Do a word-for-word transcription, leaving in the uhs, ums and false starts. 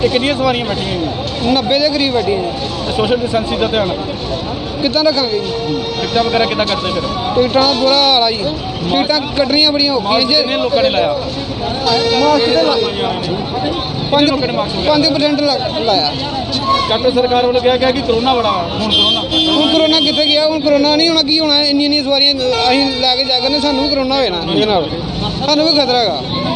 कितनी सवारियाँ बैठी हैं? नब्बे के करीब बैठी हैं। सोशल डिस्टेंसिंग का ध्यान कितना रखेंगे? टिकटा वगैरह कितना करते फिर? टिकटा का बुरा हाल आई, टिकटा कटनिया बड़िया औखिया ने लाया। पाँच परसेंट लाया। कैप्टन सरकार वालों क्या क्या कि कोरोना बड़ा हूँ, कोरोना हूँ कोरोना कितने गया हूँ, कोरोना नहीं होना की होना है। इन सवारियां अं लैके जाकर ना सूँ कोरोना होना, सूँ भी खतरा है।